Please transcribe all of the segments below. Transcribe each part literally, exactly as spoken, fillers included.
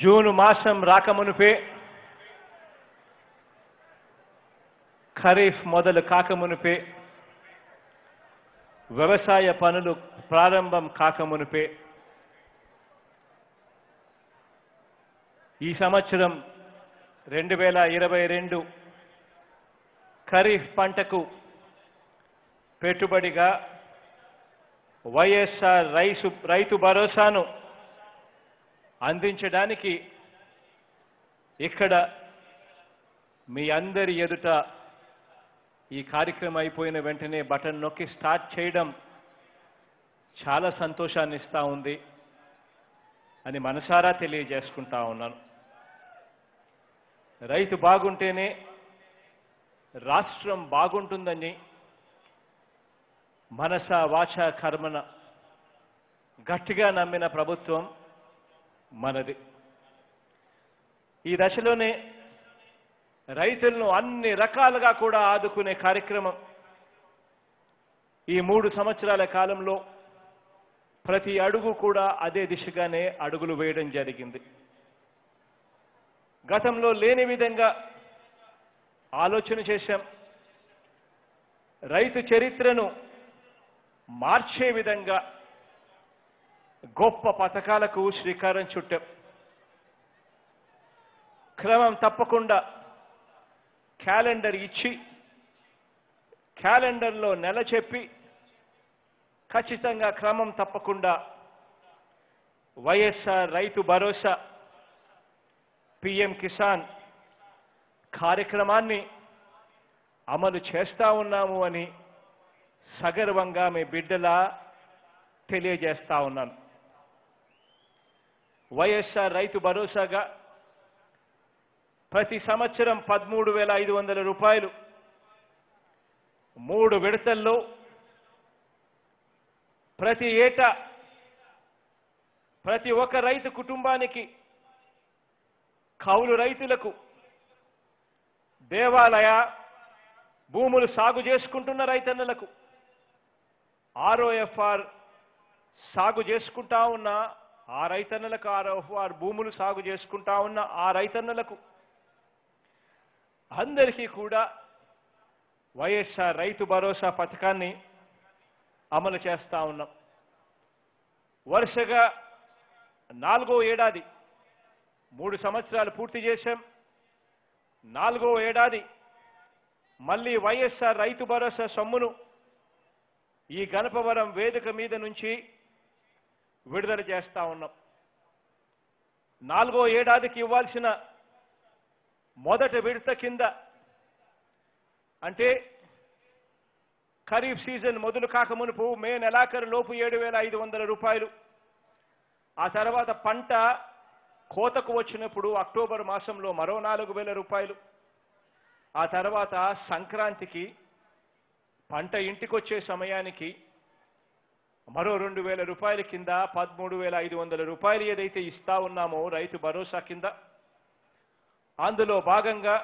June మాసం రాకమునుపే ఖరీఫ్ మొదలు కాకమునుపే వ్యవసాయ పనులు ప్రారంభం కాకమునుపే ఈ సంవత్సరం రెండు వేల ఇరవై రెండు ఖరీఫ్ పంటకు పెట్టుబడిగా వైఎస్ఆర్ రైతు భరోసాను అందించడానికి ఇక్కడ మీ అందరి ఎదుట ఈ కార్యక్రమం అయిపోయిన వెంటనే బటన్ నొక్కి స్టార్ట్ చేయడం చాలా సంతోషాన్ని ఇస్తా ఉంది అని మనసారా తెలియజేసుకుంటా ఉన్నాను. రైతు బాగుంటేనే రాష్ట్రం బాగుంటుందని మనస వాచ కర్మన గట్టిగా నమ్మిన ప్రభుత్వం మనది. ఈ దశలోనే రైతులను అన్ని రకాలుగా కూడా ఆదుకునే కార్యక్రమం ఈ మూడు సంవత్సరాల కాలంలో ప్రతి అడుగు కూడా అదే దిశగానే అడుగులు వేయడం జరిగింది. గతంలో లేని విధంగా ఆలోచన చేశాం. రైతు చరిత్రను మార్చే విధంగా గొప్ప పథకాలకు శ్రీకారం చుట్టాం. క్రమం తప్పకుండా క్యాలెండర్ ఇచ్చి క్యాలెండర్లో నెల చెప్పి ఖచ్చితంగా క్రమం తప్పకుండా వైఎస్ఆర్ రైతు భరోసా పిఎం కిసాన్ కార్యక్రమాన్ని అమలు చేస్తా ఉన్నాము అని సగర్వంగా మీ బిడ్డలా తెలియజేస్తా ఉన్నాను. వైఎస్ఆర్ రైతు భరోసాగా ప్రతి సంవత్సరం పదమూడు వేల ఐదు వందల రూపాయలు మూడు విడతల్లో ప్రతి ఏటా ప్రతి ఒక్క రైతు కుటుంబానికి, కౌలు రైతులకు, దేవాలయ భూములు సాగు చేసుకుంటున్న రైతన్నలకు, ఆర్ఓఎఫ్ఆర్ సాగు చేసుకుంటా ఉన్న ఆ రైతన్నలకు, ఆర్ఓఎఫ్ఆర్ భూములు సాగు చేసుకుంటా ఉన్న ఆ రైతన్నలకు అందరికీ కూడా వైఎస్ఆర్ రైతు భరోసా పథకాన్ని అమలు చేస్తా ఉన్నాం. వరుసగా నాలుగో ఏడాది మూడు సంవత్సరాలు పూర్తి చేశాం. నాలుగో ఏడాది మళ్ళీ వైఎస్ఆర్ రైతు భరోసా సొమ్మును ఈ గణపవరం వేదిక మీద నుంచి విడుదల చేస్తా ఉన్నాం. నాలుగో ఏడాదికి ఇవ్వాల్సిన మొదటి విడత కింద అంటే ఖరీఫ్ సీజన్ మొదలు కాకమునుపు మే నెలాఖరు లోపు ఏడు వేల ఐదు వందల రూపాయలు, ఆ తర్వాత పంట కోతకు వచ్చినప్పుడు అక్టోబర్ మాసంలో మరో నాలుగు వేల రూపాయలు, ఆ తర్వాత సంక్రాంతికి పంట ఇంటికి వచ్చే సమయానికి మరో రెండు వేల రూపాయల కింద పదమూడు వేల ఐదు వందల రూపాయలు ఏదైతే ఇస్తా ఉన్నామో రైతు భరోసా కింద, అందులో భాగంగా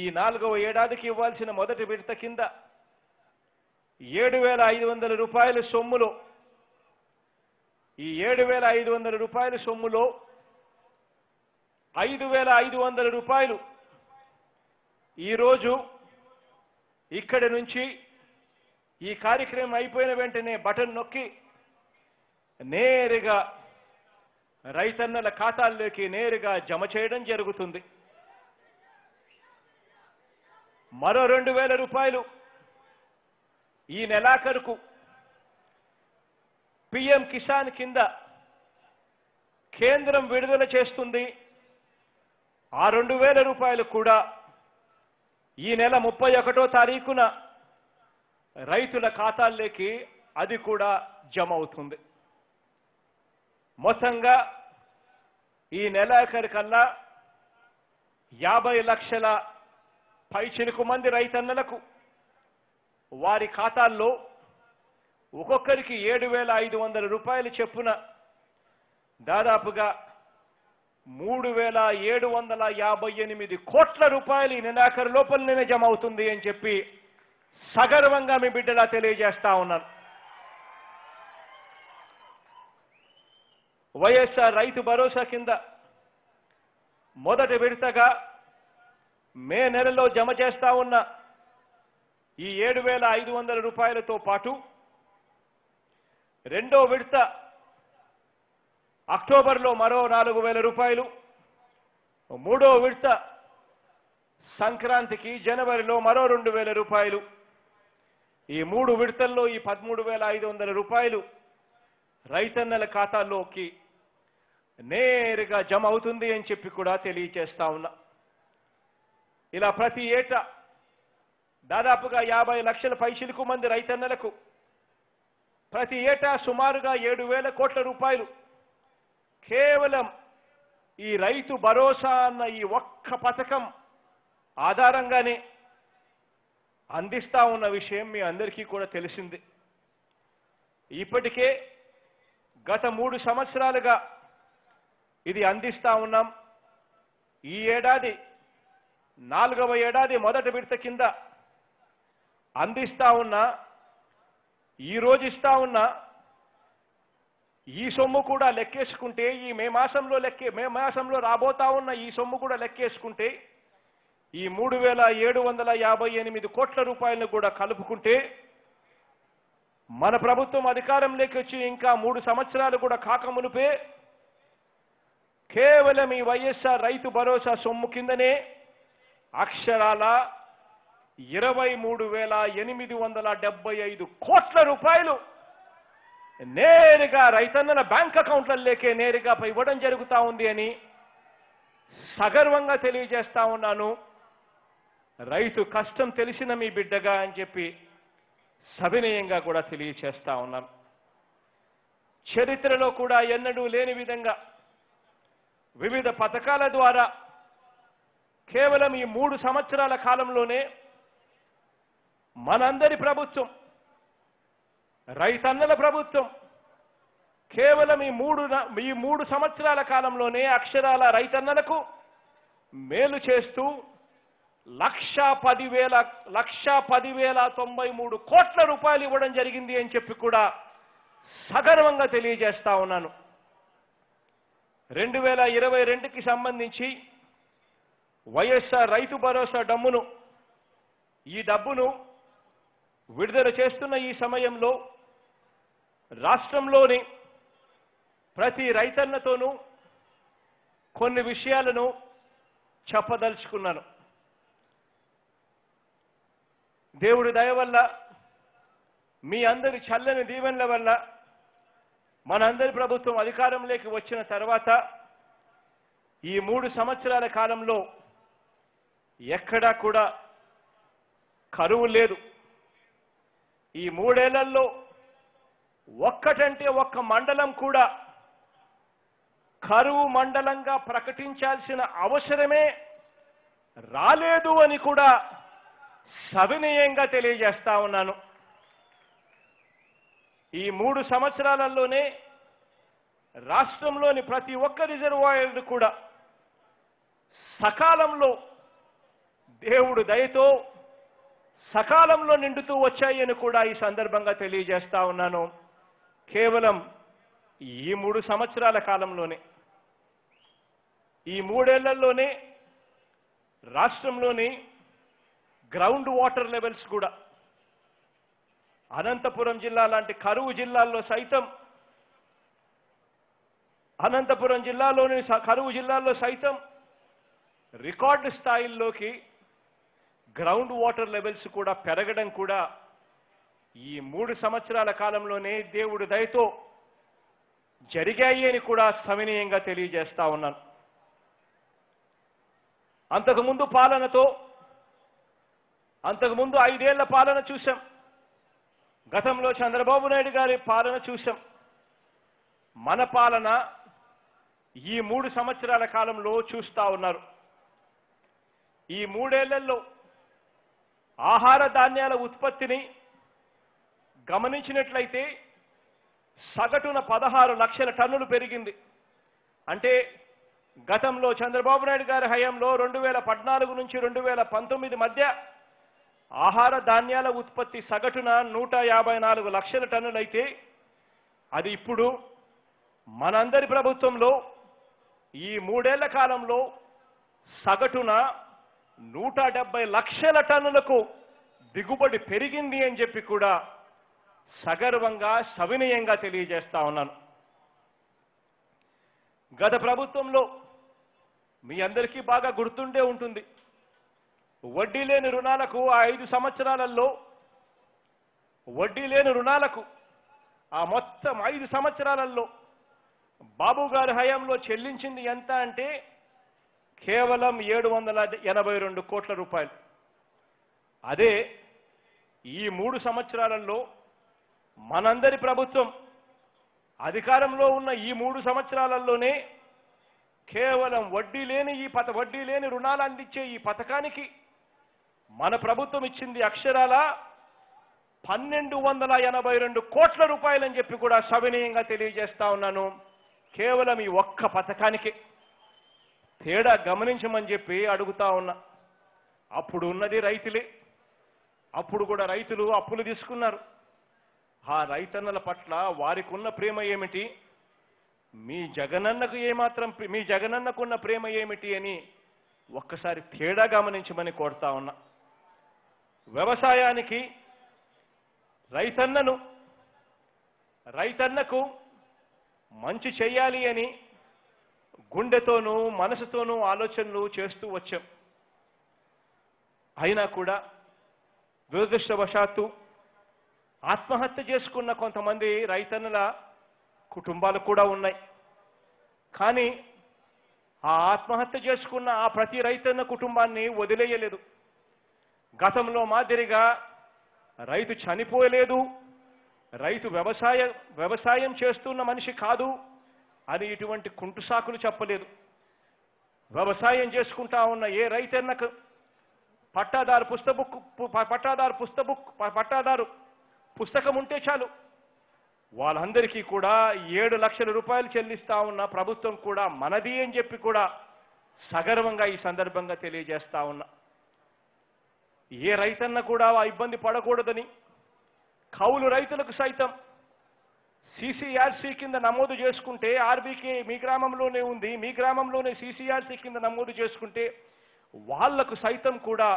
ఈ నాలుగవ ఏడాదికి ఇవ్వాల్సిన మొదటి విడత కింద ఏడు వేల ఐదు వందల రూపాయల సొమ్ములో ఈ ఏడు వేల ఐదు వందల రూపాయల సొమ్ములో ఐదు వేల ఐదు వందల రూపాయలు ఈరోజు ఇక్కడి నుంచి ఈ కార్యక్రమం అయిపోయిన వెంటనే బటన్ నొక్కి నేరుగా రైతన్నల ఖాతాల్లోకి నేరుగా జమ చేయడం జరుగుతుంది. మరో రెండు వేల రూపాయలు ఈ నెలాఖరుకు పిఎం కిసాన్ కింద కేంద్రం విడుదల చేస్తుంది. ఆ రెండు వేల రూపాయలు కూడా ఈ నెల ముప్పై ఒకటో తారీఖున రైతుల ఖాతాల్లోకి అది కూడా జమ అవుతుంది. మొత్తంగా ఈ నెలాఖరికల్లా యాభై లక్షల పైచిలుకు మంది రైతన్నలకు వారి ఖాతాల్లో ఒక్కొక్కరికి ఏడు వేల ఐదు వందల రూపాయలు చెప్పున దాదాపుగా మూడు వేల ఏడు వందల యాభై ఎనిమిది కోట్ల రూపాయలు ఈ నెలాఖరు లోపలనే జమ అవుతుంది అని చెప్పి సగర్వంగా మీ బిడ్డలా తెలియజేస్తా ఉన్నాను. వైఎస్ఆర్ రైతు భరోసా కింద మొదటి విడతగా మే నెలలో జమ చేస్తా ఉన్న ఈ ఏడు వేల ఐదు వందల రూపాయలతో పాటు రెండో విడత అక్టోబర్ లో మరో నాలుగు వేల రూపాయలు, మూడో విడత సంక్రాంతికి జనవరిలో మరో రెండు వేల రూపాయలు, ఈ మూడు విడతల్లో ఈ పదమూడు వేల ఐదు వందల రూపాయలు రైతన్నల ఖాతాల్లోకి నేరుగా జమ అవుతుంది అని చెప్పి కూడా తెలియజేస్తా ఉన్నా. ఇలా ప్రతి ఏటా దాదాపుగా యాభై లక్షల పైచిలకు మంది రైతన్నలకు ప్రతి ఏటా సుమారుగా ఏడు వేల కోట్ల రూపాయలు కేవలం ఈ రైతు భరోసా అన్న ఈ ఒక్క పథకం ఆధారంగానే అందిస్తా ఉన్న విషయం మీ అందరికీ కూడా తెలిసింది. ఇప్పటికే గత మూడు సంవత్సరాలుగా ఇది అందిస్తా ఉన్నాం. ఈ ఏడాది నాలుగవ ఏడాది మొదటి విడత కింద అందిస్తా ఉన్నా ఈరోజు ఇస్తా ఉన్నా ఈ సొమ్ము కూడా లెక్కేసుకుంటే ఈ మే మాసంలో లెక్కే మే మాసంలో రాబోతా ఉన్న ఈ సొమ్ము కూడా లెక్కేసుకుంటే ఈ మూడు వేల ఏడు వందల యాభై ఎనిమిది కోట్ల రూపాయలను కూడా కలుపుకుంటే మన ప్రభుత్వం అధికారంలోకి వచ్చి ఇంకా మూడు సంవత్సరాలు కూడా కాకమునుపే కేవలం ఈ వైఎస్ఆర్ రైతు భరోసా సొమ్ము కిందనే అక్షరాల ఇరవై మూడు వేల ఎనిమిది వందల డెబ్బై ఐదు కోట్ల రూపాయలు నేరుగా రైతన్నల బ్యాంక్ అకౌంట్లలోకే నేరుగా ఇవ్వడం జరుగుతూ ఉంది అని సగర్వంగా తెలియజేస్తా ఉన్నాను. రైతు కష్టం తెలిసిన మీ బిడ్డగా అని చెప్పి సవినయంగా కూడా తెలియజేస్తా ఉన్నాం. చరిత్రలో కూడా ఎన్నడూ లేని విధంగా వివిధ పథకాల ద్వారా కేవలం ఈ మూడు సంవత్సరాల కాలంలోనే మనందరి ప్రభుత్వం, రైతన్నల ప్రభుత్వం కేవలం ఈ మూడు ఈ మూడు సంవత్సరాల కాలంలోనే అక్షరాల రైతన్నలకు మేలు చేస్తూ లక్షా పదివేల లక్షా పదివేల తొంభై మూడు కోట్ల రూపాయలు ఇవ్వడం జరిగింది అని చెప్పి కూడా సగర్వంగా తెలియజేస్తా ఉన్నాను. రెండు వేల ఇరవై రెండుకి సంబంధించి వైఎస్ఆర్ రైతు భరోసా డబ్బును ఈ డబ్బును విడుదల చేస్తున్న ఈ సమయంలో రాష్ట్రంలోని ప్రతి రైతన్నతోనూ కొన్ని విషయాలను చెప్పదలుచుకున్నాను. దేవుడి దయ వల్ల, మీ అందరి చల్లని దీవెనల వల్ల మనందరి ప్రభుత్వం అధికారంలోకి వచ్చిన తర్వాత ఈ మూడు సంవత్సరాల కాలంలో ఎక్కడా కూడా కరువు లేదు. ఈ మూడేళ్లలో ఒక్కటంటే ఒక్క మండలం కూడా కరువు మండలంగా ప్రకటించాల్సిన అవసరమే రాలేదు అని కూడా సవినయంగా తెలియజేస్తా ఉన్నాను. ఈ మూడు సంవత్సరాలలోనే రాష్ట్రంలోని ప్రతి ఒక్క రిజర్వాయర్ను కూడా సకాలంలో దేవుడు దయతో సకాలంలో నిండుతూ వచ్చాయని కూడా ఈ సందర్భంగా తెలియజేస్తా ఉన్నాను. కేవలం ఈ మూడు సంవత్సరాల కాలంలోనే, ఈ మూడేళ్లలోనే రాష్ట్రంలోని గ్రౌండ్ వాటర్ లెవెల్స్ కూడా అనంతపురం జిల్లా లాంటి కరువు జిల్లాల్లో సైతం అనంతపురం జిల్లాలోని కరువు జిల్లాల్లో సైతం రికార్డు స్థాయిల్లోకి గ్రౌండ్ వాటర్ లెవెల్స్ కూడా పెరగడం కూడా ఈ మూడు సంవత్సరాల కాలంలోనే దేవుడి దయతో జరిగాయి అని కూడా సవినయంగా తెలియజేస్తా ఉన్నాను. అంతకుముందు పాలనతో అంతకుముందు ఐదేళ్ల పాలన చూసాం, గతంలో చంద్రబాబు నాయుడు గారి పాలన చూసాం. మన పాలన ఈ మూడు సంవత్సరాల కాలంలో చూస్తా ఉన్నారు. ఈ మూడేళ్లలో ఆహార ధాన్యాల ఉత్పత్తిని గమనించినట్లయితే సగటున పదహారు లక్షల టన్నులు పెరిగింది. అంటే గతంలో చంద్రబాబు నాయుడు గారి హయాంలో రెండు వేల పద్నాలుగు నుంచి రెండు వేల పంతొమ్మిది మధ్య ఆహార ధాన్యాల ఉత్పత్తి సగటున నూట యాభై నాలుగు లక్షల టన్నులైతే అది ఇప్పుడు మనందరి ప్రభుత్వంలో ఈ మూడేళ్ల కాలంలో సగటున నూట డెబ్బై లక్షల టన్నులకు దిగుబడి పెరిగింది అని చెప్పి కూడా సగర్వంగా సవినయంగా తెలియజేస్తా ఉన్నాను. గత ప్రభుత్వంలో మీ అందరికీ బాగా గుర్తుండే ఉంటుంది. వడ్డీ లేని రుణాలకు ఆ ఐదు సంవత్సరాలలో వడ్డీ లేని రుణాలకు ఆ మొత్తం ఐదు సంవత్సరాలలో బాబు గారి హయాంలో చెల్లించింది ఎంత అంటే కేవలం ఏడు వందల ఎనభై రెండు కోట్ల రూపాయలు. అదే ఈ మూడు సంవత్సరాలలో మనందరి ప్రభుత్వం అధికారంలో ఉన్న ఈ మూడు సంవత్సరాలలోనే కేవలం వడ్డీ లేని ఈ పథ వడ్డీ లేని రుణాలు అందించే ఈ పథకానికి మన ప్రభుత్వం ఇచ్చింది అక్షరాల పన్నెండు వందల ఎనభై రెండు కోట్ల రూపాయలని చెప్పి కూడా సవినయంగా తెలియజేస్తా ఉన్నాను. కేవలం ఈ ఒక్క పథకానికి తేడా గమనించమని చెప్పి అడుగుతా ఉన్నా. అప్పుడు ఉన్నది రైతులే, అప్పుడు కూడా రైతులు అప్పులు తీసుకున్నారు. ఆ రైతన్నల పట్ల వారికి ఉన్న ప్రేమ ఏమిటి, మీ జగనన్నకు ఏమాత్రం మీ జగనన్నకున్న ప్రేమ ఏమిటి అని ఒక్కసారి తేడా గమనించమని కోరుతా ఉన్నా. వ్యవసాయానికి రైతన్నను రైతన్నకు మంచి చేయాలి అని గుండెతోనూ మనసుతోనూ ఆలోచనలు చేస్తూ వచ్చాం. అయినా కూడా దురదృష్టవశాత్తు ఆత్మహత్య చేసుకున్న కొంతమంది రైతన్నల కుటుంబాలు కూడా ఉన్నాయి. కానీ ఆ ఆత్మహత్య చేసుకున్న ఆ ప్రతి రైతన్న కుటుంబాన్ని వదిలేయలేదు. గతంలో మాదిరిగా రైతు చనిపోయలేదు, రైతు వ్యవసాయ వ్యవసాయం చేస్తున్న మనిషి కాదు అని ఇటువంటి కుంటు సాకులు చెప్పలేదు. వ్యవసాయం చేసుకుంటా ఉన్న ఏ రైతన్నకు పట్టాదారు పుస్తబుక్ పట్టాదారు పుస్తబుక్ పట్టాదారు పుస్తకం ఉంటే చాలు, వాళ్ళందరికీ కూడా ఏడు లక్షల రూపాయలు చెల్లిస్తా ఉన్న ప్రభుత్వం కూడా మనది అని చెప్పి కూడా సగర్వంగా ఈ సందర్భంగా తెలియజేస్తా ఉన్నా. ఏ రైతన్న కూడా ఇబ్బంది పడకూడదని కౌలు రైతులకు సైతం సీసీఆర్సీ కింద నమోదు చేసుకుంటే, ఆర్బీకే మీ గ్రామంలోనే ఉంది, మీ గ్రామంలోనే సీసీఆర్సీ కింద నమోదు చేసుకుంటే వాళ్లకు సైతం కూడా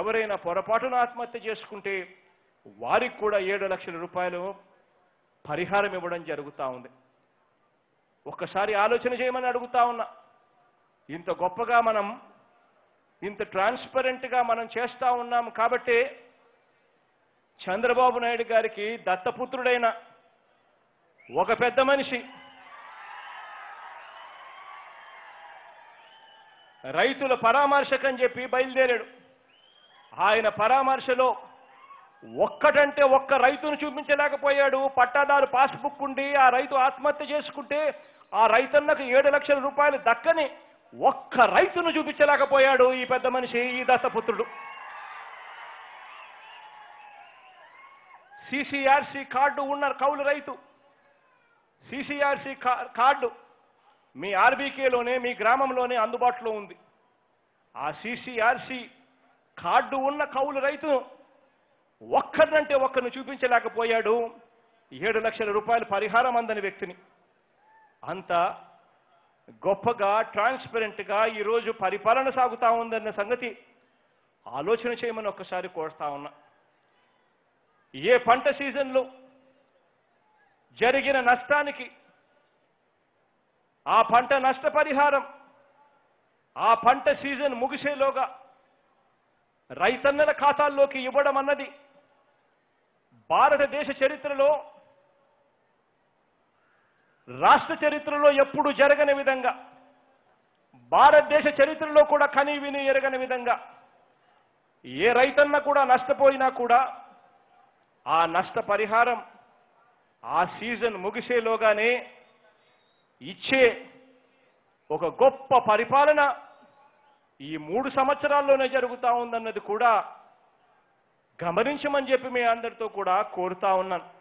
ఎవరైనా పొరపాటున ఆత్మహత్య చేసుకుంటే వారికి కూడా ఏడు లక్షల రూపాయలు పరిహారం ఇవ్వడం జరుగుతూ ఉంది. ఒక్కసారి ఆలోచన చేయమని అడుగుతా ఉన్నా. ఇంత గొప్పగా మనం ఇంత ట్రాన్స్పరెంట్గా మనం చేస్తూ ఉన్నాం కాబట్టి చంద్రబాబు నాయుడు గారికి దత్తపుత్రుడైన ఒక పెద్ద మనిషి, రైతుల పరామర్శకు అని చెప్పి బయలుదేరాడు. ఆయన పరామర్శలో ఒక్కటంటే ఒక్క రైతును చూపించలేకపోయాడు. పట్టాదారు పాస్బుక్ ఉండి ఆ రైతు ఆత్మహత్య చేసుకుంటే ఆ రైతన్నకు ఏడు లక్షల రూపాయలు దక్కని ఒక్క రైతును చూపించలేకపోయాడు ఈ పెద్ద మనిషి, ఈ దత్తపుత్రుడు. సిసిఆర్సి కార్డు ఉన్న కౌలు రైతు సిసిఆర్సి కార్డు మీ ఆర్బీకేలోనే మీ గ్రామంలోనే అందుబాటులో ఉంది. ఆ సిసిఆర్సి కార్డు ఉన్న కౌలు రైతు ఒక్కరినంటే ఒక్కరిని చూపించలేకపోయాడు ఏడు లక్షల రూపాయలు పరిహారం అందని వ్యక్తిని. అంత గొప్పగా ట్రాన్స్పరెంట్గా ఈరోజు పరిపాలన సాగుతా ఉందన్న సంగతి ఆలోచన చేయమని ఒక్కసారి కోరుతా ఉన్నా. ఏ పంట సీజన్లో జరిగిన నష్టానికి ఆ పంట నష్టపరిహారం ఆ పంట సీజన్ ముగిసేలోగా రైతన్నల ఖాతాల్లోకి ఇవ్వడం అన్నది భారతదేశ చరిత్రలో, రాష్ట్ర చరిత్రలో ఎప్పుడు జరగని విధంగా, భారతదేశ చరిత్రలో కూడా కనీ విని ఎరగని విధంగా ఏ రైతన్న కూడా నష్టపోయినా కూడా ఆ నష్టపరిహారం ఆ సీజన్ ముగిసేలోగానే ఇచ్చే ఒక గొప్ప పరిపాలన ఈ మూడు సంవత్సరాల్లోనే జరుగుతూ ఉందన్నది కూడా గమనించమని చెప్పి మీ అందరితో కూడా కోరుతా ఉన్నాను.